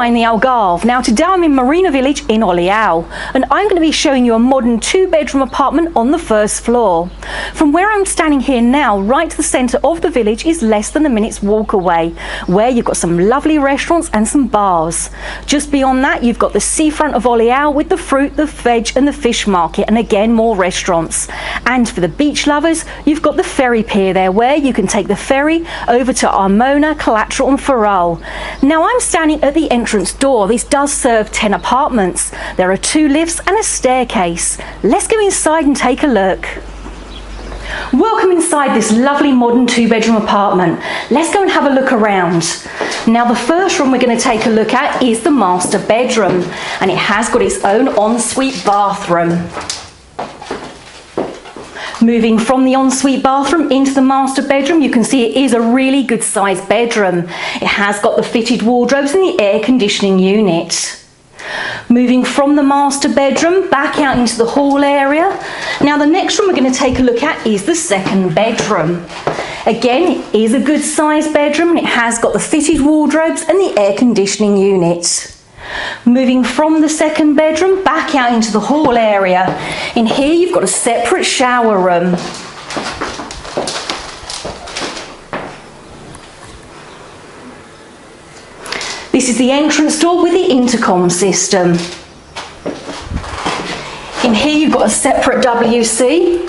Buying the Algarve. Now today I'm in Marina Village in Olhão, and I'm going to be showing you a modern two-bedroom apartment on the first floor. From where I'm standing here now, right to the centre of the village is less than a minute's walk away, where you've got some lovely restaurants and some bars. Just beyond that you've got the seafront of Olhão with the fruit, the veg and the fish market, and again more restaurants. And for the beach lovers, you've got the ferry pier there where you can take the ferry over to Armona, Culatra and Farol. Now I'm standing at the entrance door. This does serve 10 apartments. There are 2 lifts and a staircase. Let's go inside and take a look. Welcome inside this lovely modern two-bedroom apartment. Let's go and have a look around. Now the first room we're going to take a look at is the master bedroom, and it has got its own ensuite bathroom. Moving from the ensuite bathroom into the master bedroom, you can see it is a really good sized bedroom. It has got the fitted wardrobes and the air conditioning unit. Moving from the master bedroom back out into the hall area. Now the next room we're going to take a look at is the second bedroom. Again, it is a good sized bedroom and it has got the fitted wardrobes and the air conditioning unit. Moving from the second bedroom back out into the hall area. In here you've got a separate shower room. This is the entrance door with the intercom system. In here you've got a separate WC.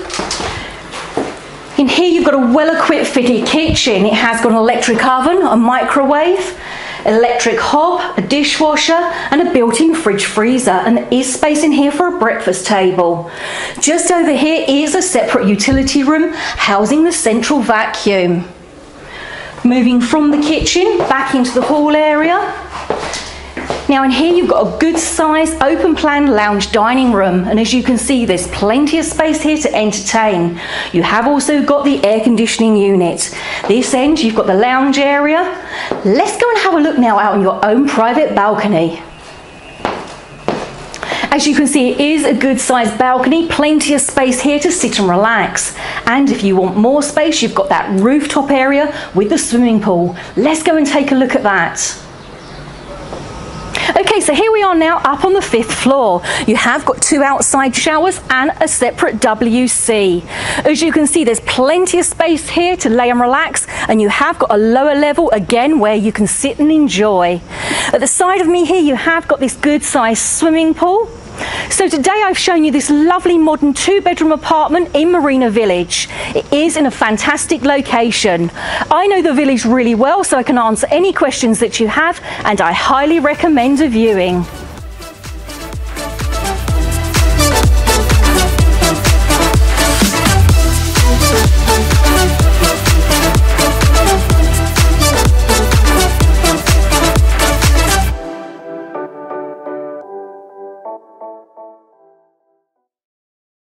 In here you've got a well-equipped fitted kitchen. It has got an electric oven, a microwave, electric hob, a dishwasher and a built-in fridge freezer, and there is space in here for a breakfast table. Just over here is a separate utility room housing the central vacuum. Moving from the kitchen back into the hall area. Now in here you've got a good sized open plan lounge dining room, and as you can see there's plenty of space here to entertain. You have also got the air conditioning unit. This end you've got the lounge area. Let's go and have a look now out on your own private balcony. As you can see, it is a good sized balcony, plenty of space here to sit and relax. And if you want more space, you've got that rooftop area with the swimming pool. Let's go and take a look at that. Okay, so here we are now up on the 5th floor. You have got 2 outside showers and a separate WC. As you can see, there's plenty of space here to lay and relax, and you have got a lower level again where you can sit and enjoy. At the side of me here, you have got this good sized swimming pool. So today I've shown you this lovely modern 2-bedroom apartment in Marina Village. It is in a fantastic location. I know the village really well, so I can answer any questions that you have, and I highly recommend a viewing.